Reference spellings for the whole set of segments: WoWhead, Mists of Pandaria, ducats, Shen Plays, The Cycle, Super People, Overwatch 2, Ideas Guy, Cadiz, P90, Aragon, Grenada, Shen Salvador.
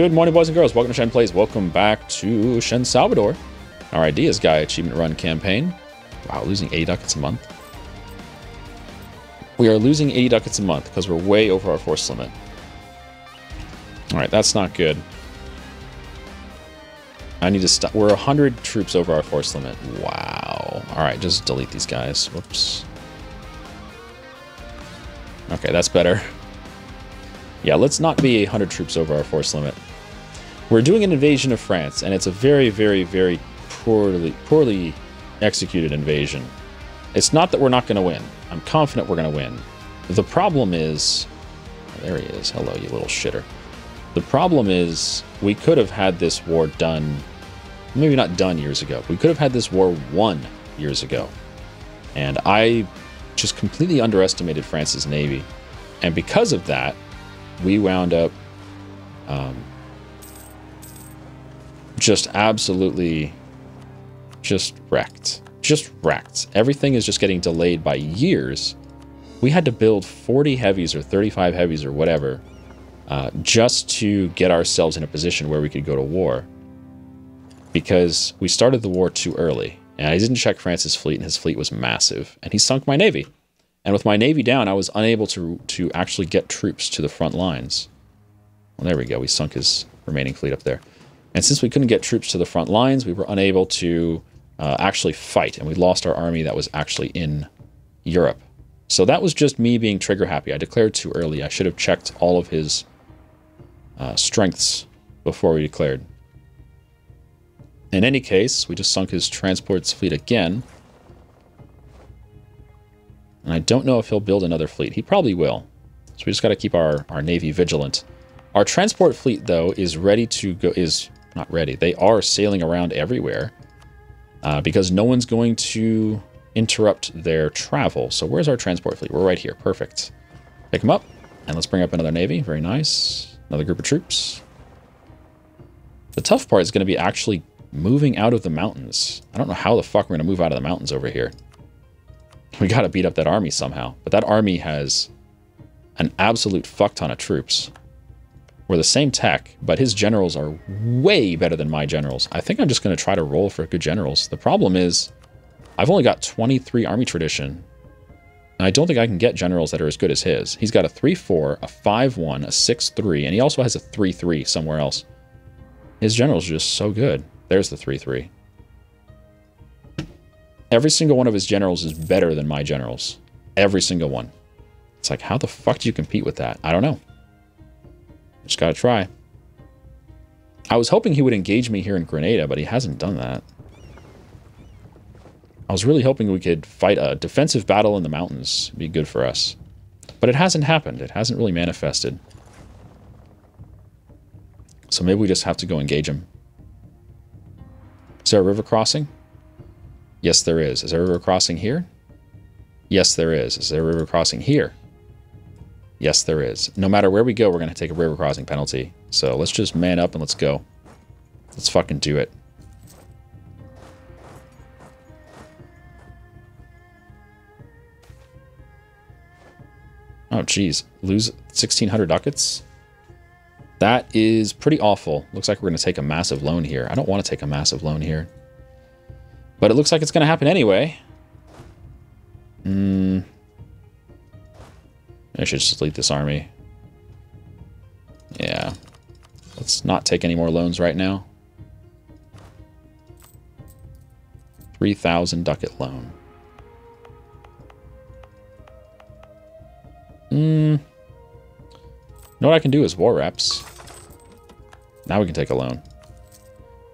Good morning, boys and girls. Welcome to Shen Plays. Welcome back to Shen Salvador, our Ideas Guy achievement run campaign. Wow, losing 80 ducats a month. We are losing 80 ducats a month because we're way over our force limit. Alright, that's not good. I need to stop. We're 100 troops over our force limit. Wow. Alright, just delete these guys. Whoops. Okay, that's better. Yeah, let's not be 100 troops over our force limit. We're doing an invasion of France, and it's a very, very, very poorly executed invasion. It's not that we're not going to win. I'm confident we're going to win. The problem is... Oh, there he is. Hello, you little shitter. The problem is we could have had this war done... Maybe not done years ago. We could have had this war won years ago. And I just completely underestimated France's navy. And because of that, we wound up just absolutely just wrecked. Everything is just getting delayed by years. We had to build 40 heavies or 35 heavies or whatever just to get ourselves in a position where we could go to war, because we started the war too early, and I didn't check France's fleet, and his fleet was massive, and he sunk my navy. And with my navy down, I was unable to actually get troops to the front lines. Well, there we go. We sunk his remaining fleet up there. And since we couldn't get troops to the front lines, we were unable to actually fight. And we lost our army that was actually in Europe. So that was just me being trigger happy. I declared too early. I should have checked all of his strengths before we declared. In any case, we just sunk his transports fleet again. And I don't know if he'll build another fleet. He probably will. So we just got to keep our navy vigilant. Our transport fleet, though, is ready to go. Is not ready. They are sailing around everywhere because no one's going to interrupt their travel. So where's our transport fleet? We're right here. Perfect. Pick them up. And let's bring up another navy. Very nice. Another group of troops. The tough part is going to be actually moving out of the mountains. I don't know how the fuck we're going to move out of the mountains over here. We got to beat up that army somehow. But that army has an absolute fuck ton of troops. We're the same tech, but his generals are way better than my generals. I think I'm just going to try to roll for good generals. The problem is I've only got 23 army tradition. And I don't think I can get generals that are as good as his. He's got a 3-4, a 5-1, a 6-3, and he also has a 3-3 somewhere else. His generals are just so good. There's the 3-3. Every single one of his generals is better than my generals. Every single one. It's like, how the fuck do you compete with that? I don't know. Just gotta try. I was hoping he would engage me here in Grenada, but he hasn't done that. I was really hoping we could fight a defensive battle in the mountains. It'd be good for us. But it hasn't happened. It hasn't really manifested. So maybe we just have to go engage him. Is there a river crossing? Yes, there is. Is there a river crossing here? Yes, there is. Is there a river crossing here? Yes, there is. No matter where we go, we're going to take a river crossing penalty. So let's just man up and let's go. Let's fucking do it. Oh, geez. Lose 1,600 ducats? That is pretty awful. Looks like we're going to take a massive loan here. I don't want to take a massive loan here. But it looks like it's going to happen anyway. I should just delete this army. Yeah. Let's not take any more loans right now. 3,000 ducat loan. You know what I can do is war reps. Now we can take a loan.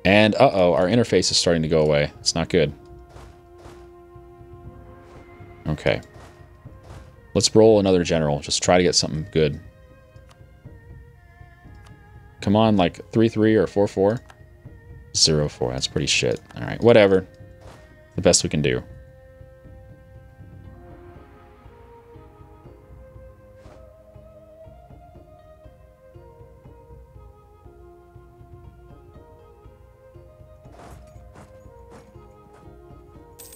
And, uh-oh, our interface is starting to go away. It's not good. Okay. Let's roll another general. Just try to get something good. Come on, like 3-3 or 4-4. 0-4. That's pretty shit. All right, whatever. The best we can do.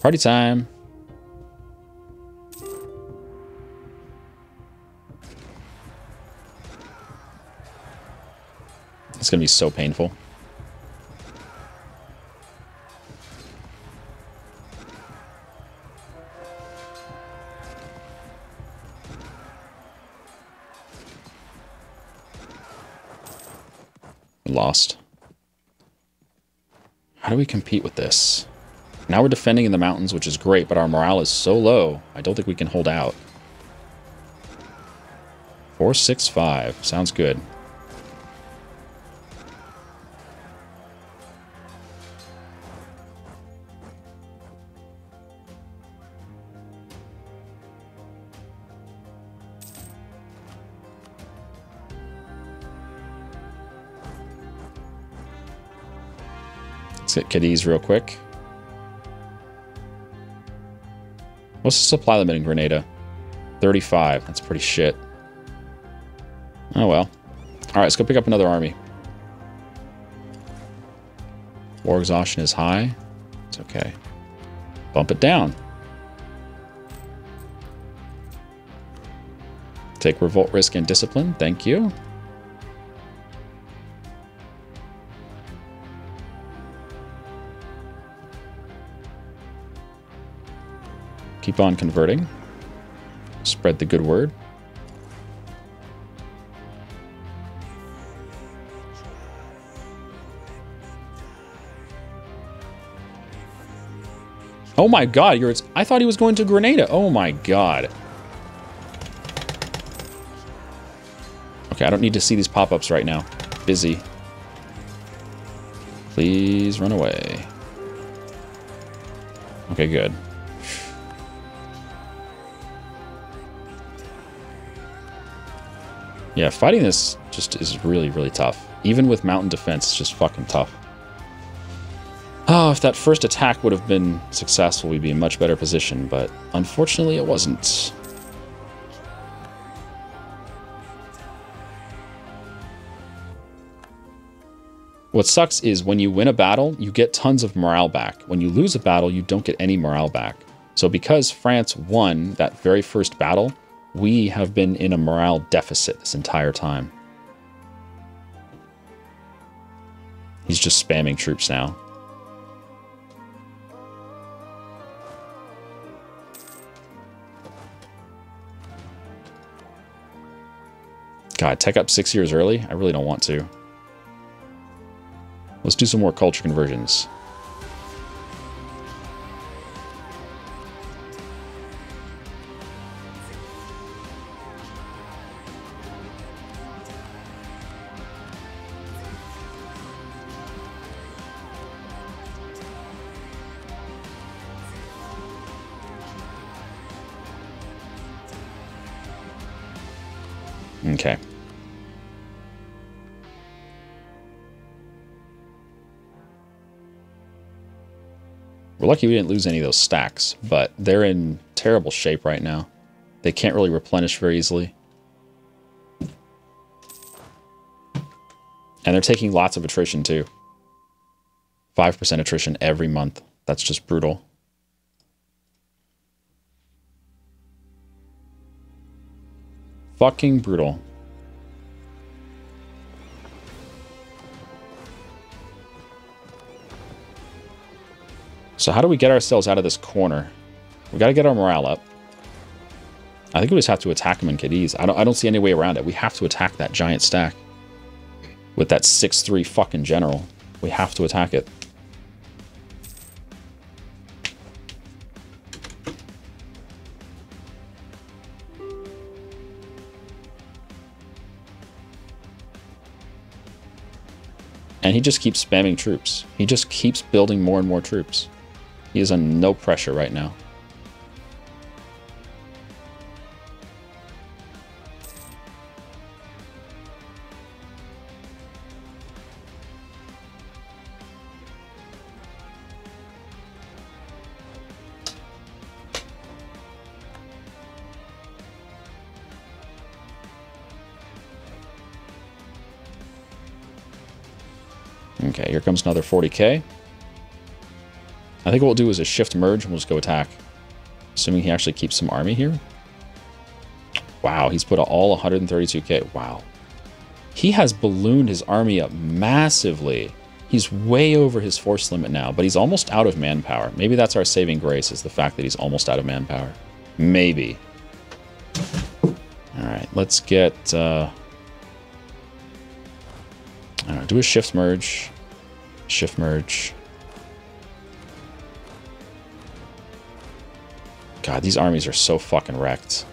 Party time. It's gonna be so painful. Lost. How do we compete with this? Now we're defending in the mountains, which is great, but our morale is so low, I don't think we can hold out. 4-6-5. Sounds good. Let's get Cadiz real quick. What's the supply limit in Grenada? 35. That's pretty shit. Oh well. Alright, let's go pick up another army. War exhaustion is high. It's okay. Bump it down. Take revolt risk and discipline. Thank you. Keep on converting. Spread the good word. Oh my god, you're, I thought he was going to Grenada. Oh my god. Okay, I don't need to see these pop-ups right now. Busy. Please run away. Okay, good. Yeah, fighting this just is really, really tough. Even with mountain defense, it's just fucking tough. Oh, if that first attack would have been successful, we'd be in a much better position, but unfortunately it wasn't. What sucks is when you win a battle, you get tons of morale back. When you lose a battle, you don't get any morale back. So because France won that very first battle, we have been in a morale deficit this entire time. He's just spamming troops now. God, tech up 6 years early? I really don't want to. Let's do some more culture conversions. Okay. We're lucky we didn't lose any of those stacks, but they're in terrible shape right now. They can't really replenish very easily. And they're taking lots of attrition too. 5% attrition every month. That's just brutal. Fucking brutal. So how do we get ourselves out of this corner? We got to get our morale up. I think we just have to attack him in Cadiz. I don't see any way around it. We have to attack that giant stack with that 6-3 fucking general. We have to attack it. And he just keeps spamming troops. He just keeps building more and more troops. He is under no pressure right now. Okay, here comes another 40k. I think what we'll do is a shift merge and we'll just go attack. Assuming he actually keeps some army here. Wow, he's put all 132k. Wow. He has ballooned his army up massively. He's way over his force limit now, but he's almost out of manpower. Maybe that's our saving grace, is the fact that he's almost out of manpower. Maybe. All right, let's get... I don't know, do a shift merge. Shift merge. God, these armies are so fucking wrecked.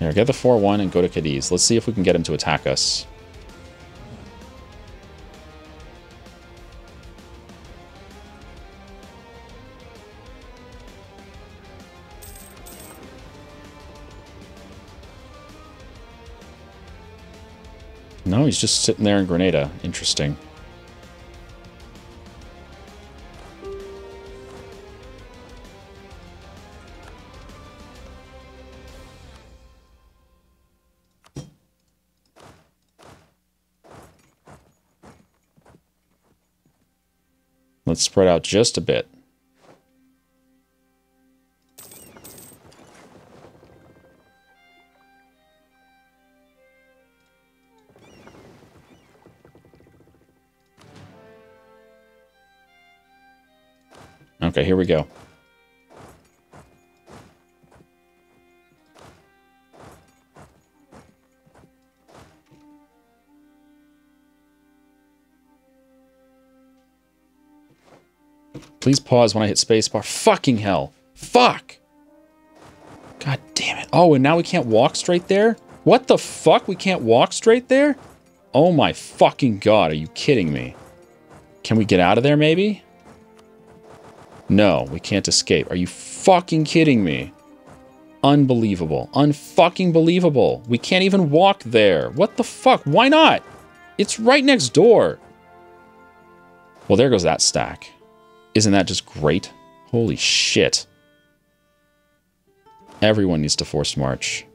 Here, get the 4-1 and go to Cadiz. Let's see if we can get him to attack us. No, he's just sitting there in Grenada. Interesting. Let's spread out just a bit. Okay, here we go. Please pause when I hit spacebar. Fucking hell. Fuck! God damn it. Oh, and now we can't walk straight there? What the fuck? We can't walk straight there? Oh my fucking god, are you kidding me? Can we get out of there maybe? No, we can't escape. Are you fucking kidding me? Unbelievable. Unfucking believable. We can't even walk there. What the fuck? Why not? It's right next door. Well, there goes that stack. Isn't that just great? Holy shit. Everyone needs to force march.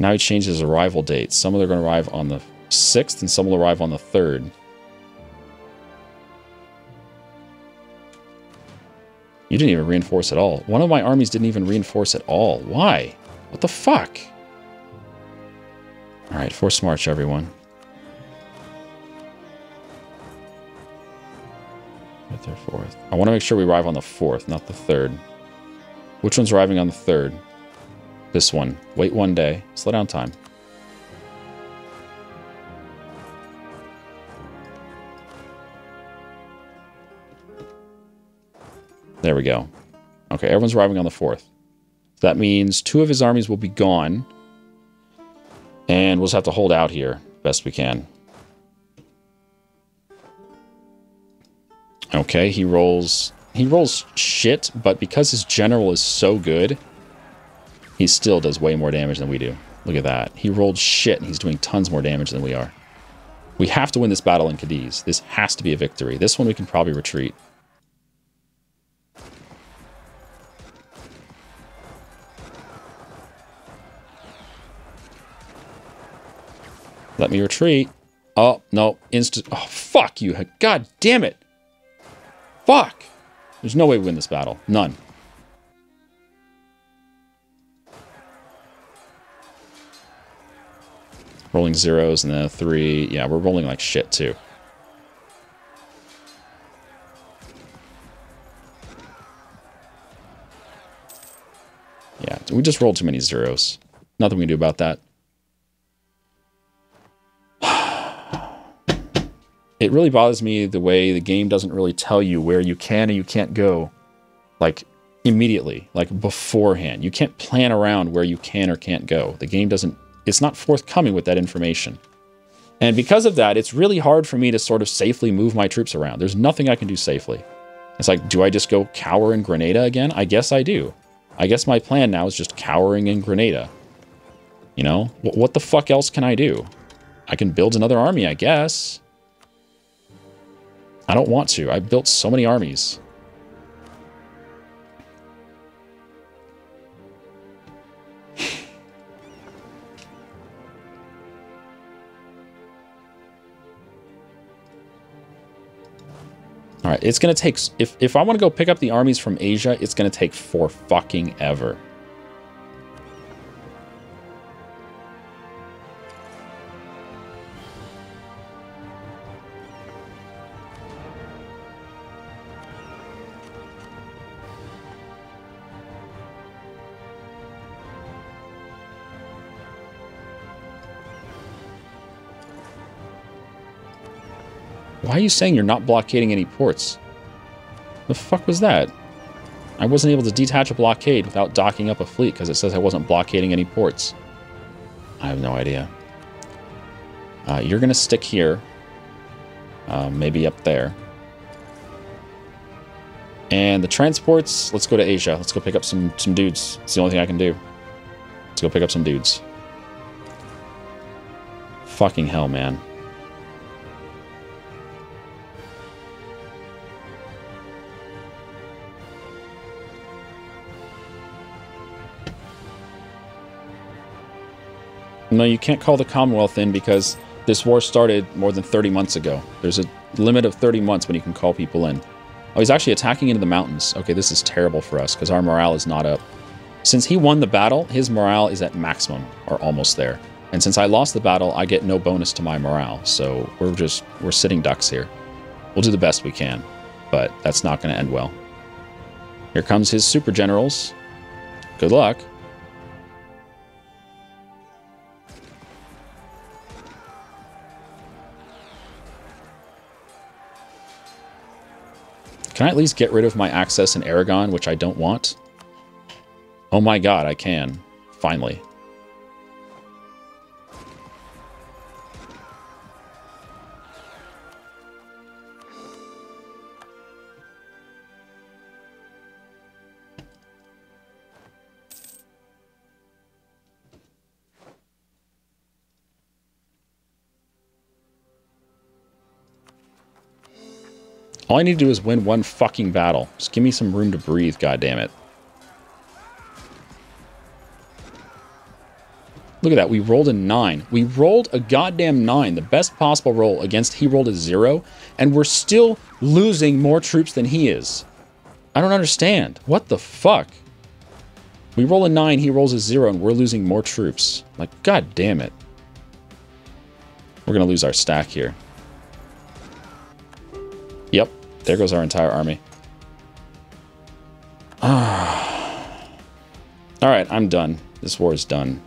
Now he changed his arrival date. Some of them are going to arrive on the 6th and some will arrive on the 3rd. You didn't even reinforce at all. One of my armies didn't even reinforce at all. Why? What the fuck? All right, force march, everyone. Right there, 4th. I want to make sure we arrive on the 4th, not the 3rd. Which one's arriving on the 3rd? This one. Wait one day. Slow down time. There we go. Okay, everyone's arriving on the 4th. That means 2 of his armies will be gone. And we'll just have to hold out here best we can. Okay, he rolls shit, but because his general is so good, he still does way more damage than we do. Look at that. He rolled shit and he's doing tons more damage than we are. We have to win this battle in Cadiz. This has to be a victory. This one we can probably retreat. Let me retreat. Oh, no. Instant. Oh, fuck you. God damn it. Fuck. There's no way we win this battle. None. Rolling 0s and then a 3. Yeah, we're rolling like shit, too. Yeah, we just rolled too many 0s. Nothing we can do about that. It really bothers me the way the game doesn't really tell you where you can and you can't go, like, immediately, like, beforehand. You can't plan around where you can or can't go. The game doesn't, it's not forthcoming with that information. And because of that, it's really hard for me to sort of safely move my troops around. There's nothing I can do safely. It's like, do I just go cower in Grenada again? I guess I do. I guess my plan now is just cowering in Grenada. You know? What the fuck else can I do? I can build another army, I guess. I don't want to. I've built so many armies. All right, it's gonna take, if I wanna go pick up the armies from Asia, it's gonna take for fucking ever. Why are you saying you're not blockading any ports? The fuck was that? I wasn't able to detach a blockade without docking up a fleet because it says I wasn't blockading any ports. I have no idea. You're going to stick here. Maybe up there. And the transports, let's go to Asia. Let's go pick up some dudes. It's the only thing I can do. Let's go pick up some dudes. Fucking hell, man. No, you can't call the Commonwealth in because this war started more than 30 months ago. There's a limit of 30 months when you can call people in. Oh, he's actually attacking into the mountains. Okay, this is terrible for us because our morale is not up. Since he won the battle, his morale is at maximum or almost there. And since I lost the battle, I get no bonus to my morale. So we're sitting ducks here. We'll do the best we can, but that's not going to end well. Here comes his super generals. Good luck. Can I at least get rid of my access in Aragon, which I don't want? Oh my god, I can. Finally. All I need to do is win one fucking battle. Just give me some room to breathe, goddammit. Look at that, we rolled a 9. We rolled a goddamn 9, the best possible roll against he rolled a 0, and we're still losing more troops than he is. I don't understand. What the fuck? We roll a 9, he rolls a 0, and we're losing more troops. Like, goddammit. We're gonna lose our stack here. Yep, there goes our entire army. Alright, I'm done. This war is done.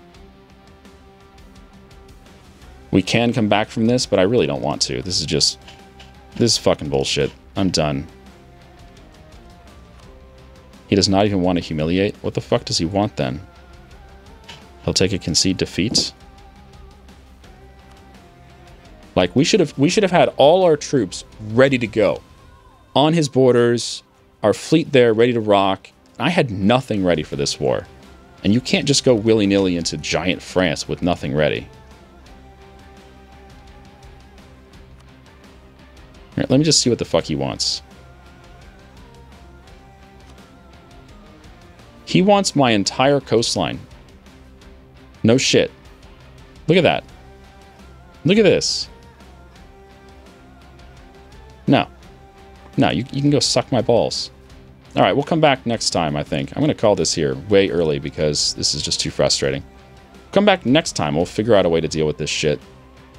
We can come back from this, but I really don't want to. This is just... this is fucking bullshit. I'm done. He does not even want to humiliate. What the fuck does he want then? He'll take a concede defeat. Like, we should have had all our troops ready to go. On his borders, our fleet there ready to rock. I had nothing ready for this war. And you can't just go willy-nilly into giant France with nothing ready. All right, let me just see what the fuck he wants. He wants my entire coastline. No shit. Look at that. Look at this. No. No, you can go suck my balls. All right, we'll come back next time, I think. I'm going to call this here way early because this is just too frustrating. Come back next time. We'll figure out a way to deal with this shit.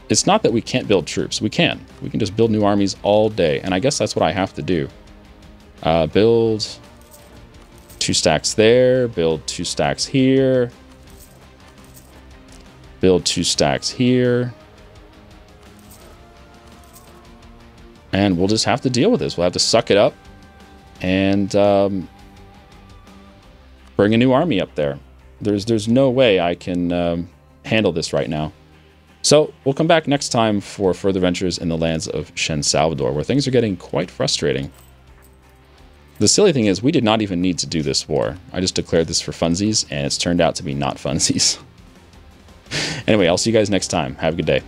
It's not that we can't build troops. We can. We can just build new armies all day, and I guess that's what I have to do. Build 2 stacks there. Build 2 stacks here. Build 2 stacks here. And we'll just have to deal with this. We'll have to suck it up and bring a new army up there. There's no way I can handle this right now. So we'll come back next time for further ventures in the lands of Shen Salvador, where things are getting quite frustrating. The silly thing is we did not even need to do this war. I just declared this for funsies, and it's turned out to be not funsies. Anyway, I'll see you guys next time. Have a good day.